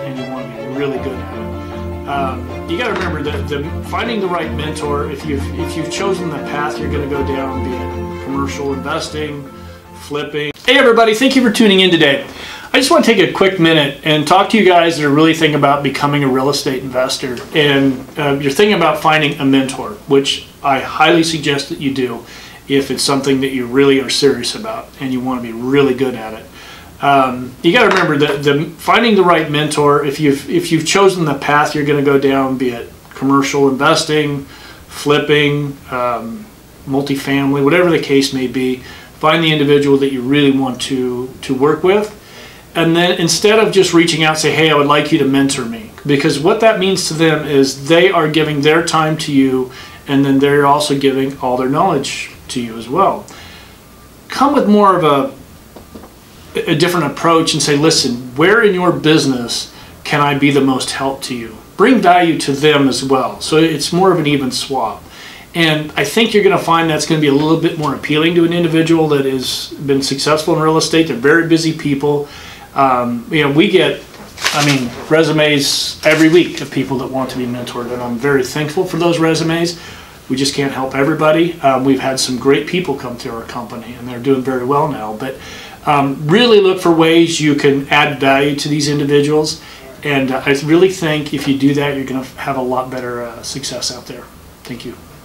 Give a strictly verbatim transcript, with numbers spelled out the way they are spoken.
and you want to be really good at it. Um, you got to remember that the, finding the right mentor, if you've, if you've chosen the path you're going to go down, be it commercial investing, flipping. Hey everybody, thank you for tuning in today. I just want to take a quick minute and talk to you guys that are really thinking about becoming a real estate investor, and uh, you're thinking about finding a mentor, which I highly suggest that you do if it's something that you really are serious about and you want to be really good at it. Um, you got to remember that the, finding the right mentor, if you've, if you've chosen the path you're going to go down, be it commercial investing, flipping, um, multifamily, whatever the case may be, find the individual that you really want to, to work with. And then instead of just reaching out and say, hey, I would like you to mentor me, because what that means to them is they are giving their time to you, and then they're also giving all their knowledge to you as well. Come with more of a a different approach and say, listen, where in your business can I be the most help to you? Bring value to them as well. So it's more of an even swap. And I think you're going to find that's going to be a little bit more appealing to an individual that has been successful in real estate. They're very busy people. Um, you know, we get, I mean, resumes every week of people that want to be mentored, and I'm very thankful for those resumes. We just can't help everybody. Um, we've had some great people come through our company, and they're doing very well now. But Um, really look for ways you can add value to these individuals, and uh, I really think if you do that, you're going to have a lot better uh, success out there. Thank you.